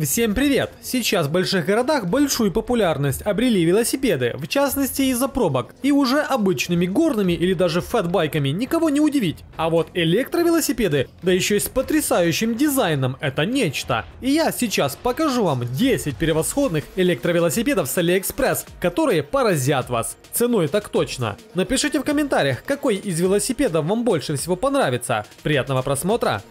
Всем привет! Сейчас в больших городах большую популярность обрели велосипеды, в частности из-за пробок, и уже обычными горными или даже фэтбайками никого не удивить. А вот электровелосипеды, да еще и с потрясающим дизайном, это нечто. И я сейчас покажу вам 10 превосходных электровелосипедов с Алиэкспресс, которые поразят вас. Ценой так точно. Напишите в комментариях, какой из велосипедов вам больше всего понравится. Приятного просмотра!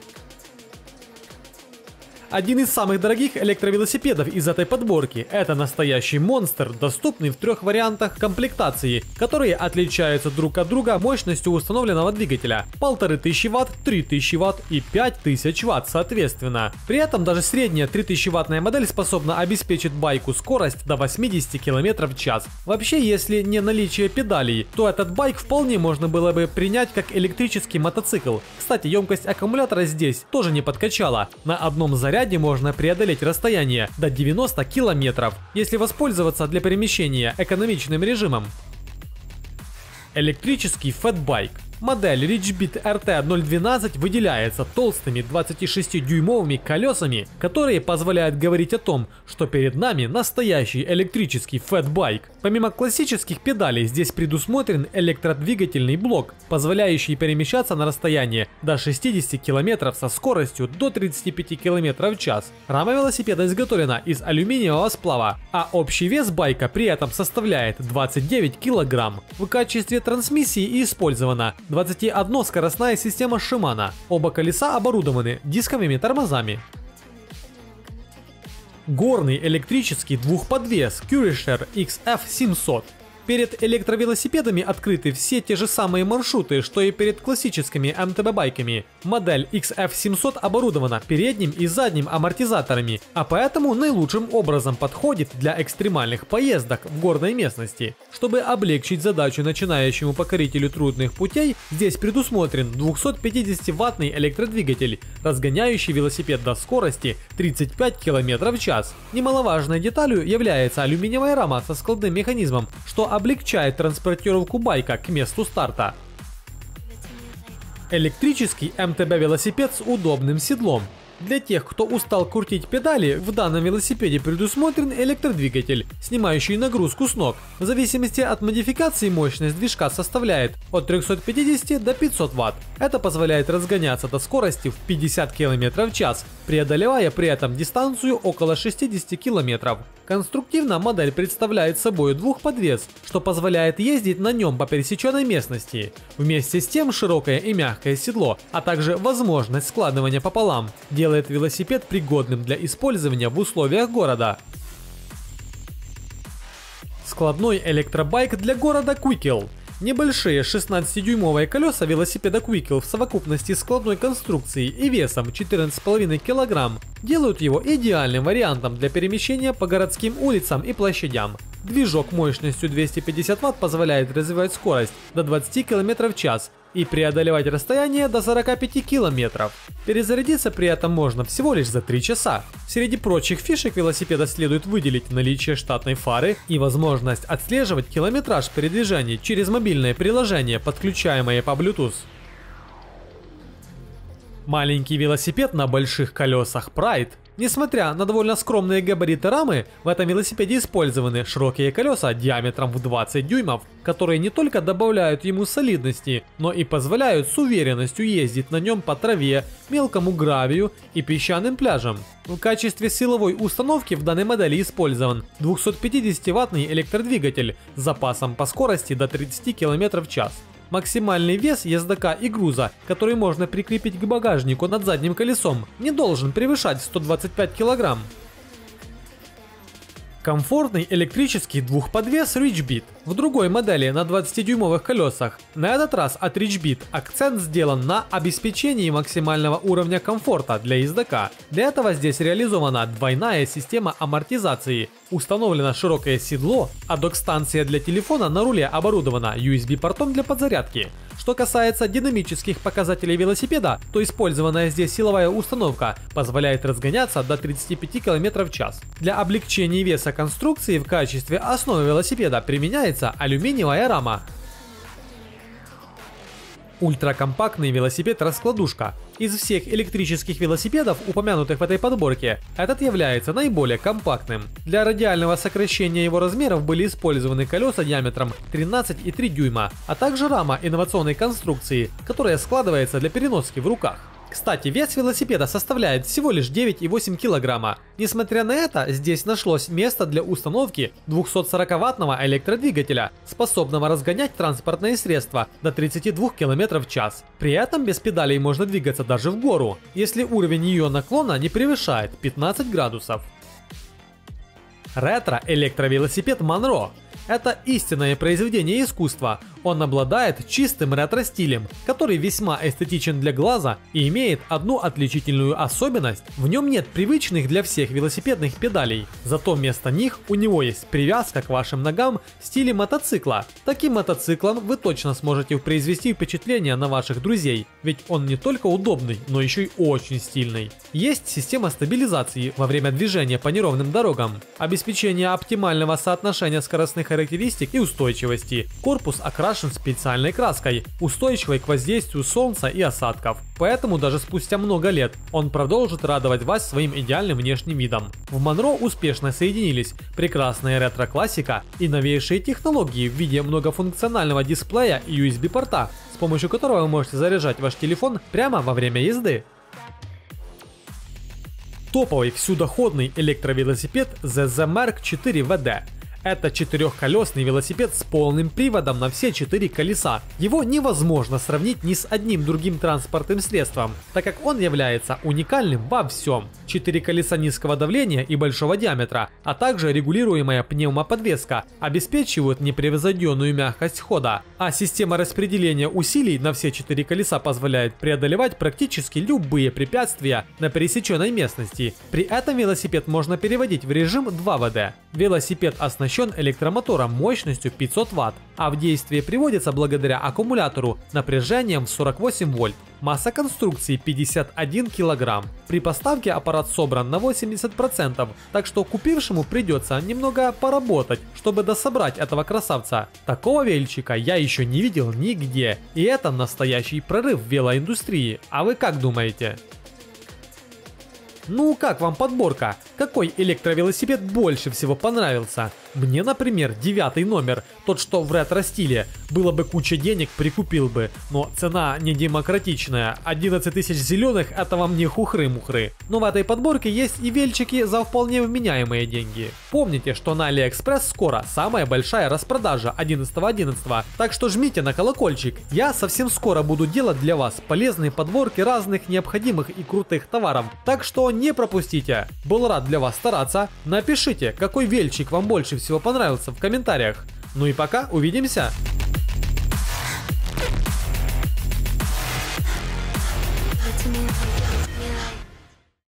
Один из самых дорогих электровелосипедов из этой подборки – это настоящий монстр, доступный в 3 вариантах комплектации, которые отличаются друг от друга мощностью установленного двигателя – 1500 Вт, 3000 Вт и 5000 Вт соответственно. При этом даже средняя 3000-ваттная модель способна обеспечить байку скорость до 80 км в час. Вообще, если не наличие педалей, то этот байк вполне можно было бы принять как электрический мотоцикл. Кстати, емкость аккумулятора здесь тоже не подкачала. На одном заряде можно преодолеть расстояние до 90 километров, если воспользоваться для перемещения экономичным режимом. Электрический фэтбайк. Модель Richbit RT-012 выделяется толстыми 26-дюймовыми колесами, которые позволяют говорить о том, что перед нами настоящий электрический фэтбайк. Помимо классических педалей, здесь предусмотрен электродвигательный блок, позволяющий перемещаться на расстояние до 60 км со скоростью до 35 км в час. Рама велосипеда изготовлена из алюминиевого сплава, а общий вес байка при этом составляет 29 кг. В качестве трансмиссии использована 21-скоростная система Шимана. Оба колеса оборудованы дисковыми тормозами. Горный электрический двухподвес Cyrusher XF700. Перед электровелосипедами открыты все те же самые маршруты, что и перед классическими МТБ-байками. Модель XF700 оборудована передним и задним амортизаторами, а поэтому наилучшим образом подходит для экстремальных поездок в горной местности. Чтобы облегчить задачу начинающему покорителю трудных путей, здесь предусмотрен 250-ваттный электродвигатель, разгоняющий велосипед до скорости 35 км в час. Немаловажной деталью является алюминиевая рама со складным механизмом, что облегчает транспортировку байка к месту старта. Электрический МТБ-велосипед с удобным седлом. Для тех, кто устал крутить педали, в данном велосипеде предусмотрен электродвигатель, снимающий нагрузку с ног. В зависимости от модификации мощность движка составляет от 350 до 500 Вт. Это позволяет разгоняться до скорости в 50 км в час, преодолевая при этом дистанцию около 60 км. Конструктивно модель представляет собой двухподвес, что позволяет ездить на нем по пересеченной местности. Вместе с тем широкое и мягкое седло, а также возможность складывания пополам, делает велосипед пригодным для использования в условиях города. Складной электробайк для города Qicycle. Небольшие 16-дюймовые колеса велосипеда Qicycle в совокупности с складной конструкцией и весом 14,5 кг делают его идеальным вариантом для перемещения по городским улицам и площадям. Движок мощностью 250 Вт позволяет развивать скорость до 20 км в час и преодолевать расстояние до 45 км. Перезарядиться при этом можно всего лишь за 3 часа. Среди прочих фишек велосипеда следует выделить наличие штатной фары и возможность отслеживать километраж передвижений через мобильное приложение, подключаемое по Bluetooth. Маленький велосипед на больших колесах Pride. Несмотря на довольно скромные габариты рамы, в этом велосипеде использованы широкие колеса диаметром в 20 дюймов, которые не только добавляют ему солидности, но и позволяют с уверенностью ездить на нем по траве, мелкому гравию и песчаным пляжам. В качестве силовой установки в данной модели использован 250-ваттный электродвигатель с запасом по скорости до 30 км в час. Максимальный вес ездока и груза, который можно прикрепить к багажнику над задним колесом, не должен превышать 125 кг. Комфортный электрический двухподвес Richbit. В другой модели на 20-дюймовых колесах. На этот раз от Richbit акцент сделан на обеспечении максимального уровня комфорта для ездока. Для этого здесь реализована двойная система амортизации. Установлено широкое седло, а док-станция для телефона на руле оборудована USB-портом для подзарядки. Что касается динамических показателей велосипеда, то использованная здесь силовая установка позволяет разгоняться до 35 км в час. Для облегчения веса конструкции в качестве основы велосипеда применяется алюминиевая рама. Ультракомпактный велосипед-раскладушка. Из всех электрических велосипедов, упомянутых в этой подборке, этот является наиболее компактным. Для радиального сокращения его размеров были использованы колеса диаметром 13,3 дюйма, а также рама инновационной конструкции, которая складывается для переноски в руках. Кстати, вес велосипеда составляет всего лишь 9,8 кг. Несмотря на это, здесь нашлось место для установки 240-ваттного электродвигателя, способного разгонять транспортные средства до 32 км в час. При этом без педалей можно двигаться даже в гору, если уровень ее наклона не превышает 15 градусов. Ретро-электровелосипед Monroe. Это истинное произведение искусства. Он обладает чистым ретро-стилем, который весьма эстетичен для глаза и имеет одну отличительную особенность. В нем нет привычных для всех велосипедных педалей, зато вместо них у него есть привязка к вашим ногам в стиле мотоцикла. Таким мотоциклом вы точно сможете произвести впечатление на ваших друзей, ведь он не только удобный, но еще и очень стильный. Есть система стабилизации во время движения по неровным дорогам, обеспечение оптимального соотношения скоростных характеристик и устойчивости. Корпус окрашен специальной краской, устойчивой к воздействию солнца и осадков. Поэтому даже спустя много лет он продолжит радовать вас своим идеальным внешним видом. В Monroe успешно соединились прекрасная ретро-классика и новейшие технологии в виде многофункционального дисплея и USB-порта, с помощью которого вы можете заряжать ваш телефон прямо во время езды. Топовый вседоходный электровелосипед ZZMERCK 4WD. Это четырехколесный велосипед с полным приводом на все четыре колеса. Его невозможно сравнить ни с одним другим транспортным средством, так как он является уникальным во всем. Четыре колеса низкого давления и большого диаметра, а также регулируемая пневмоподвеска обеспечивают непревзойденную мягкость хода. А система распределения усилий на все четыре колеса позволяет преодолевать практически любые препятствия на пересеченной местности. При этом велосипед можно переводить в режим 2WD. Велосипед оснащен электромотором мощностью 500 Вт, а в действие приводится благодаря аккумулятору напряжением 48 вольт. Масса конструкции 51 кг. При поставке аппарат собран на 80%, так что купившему придется немного поработать, чтобы дособрать этого красавца. Такого величика я еще не видел нигде, и это настоящий прорыв в велоиндустрии. А вы как думаете? Ну как вам подборка? Какой электровелосипед больше всего понравился? Мне, например, 9 номер, тот что в ретро-стиле. Было бы куча денег, прикупил бы, но цена не демократичная. 11 тысяч зеленых — это вам не хухры-мухры. Но в этой подборке есть и вельчики за вполне вменяемые деньги. Помните, что на Алиэкспресс скоро самая большая распродажа 11.11, так что жмите на колокольчик. Я совсем скоро буду делать для вас полезные подборки разных необходимых и крутых товаров, так что не пропустите. Был рад для вас стараться. Напишите, какой вельчик вам больше всего понравился в комментариях. Ну и пока, увидимся!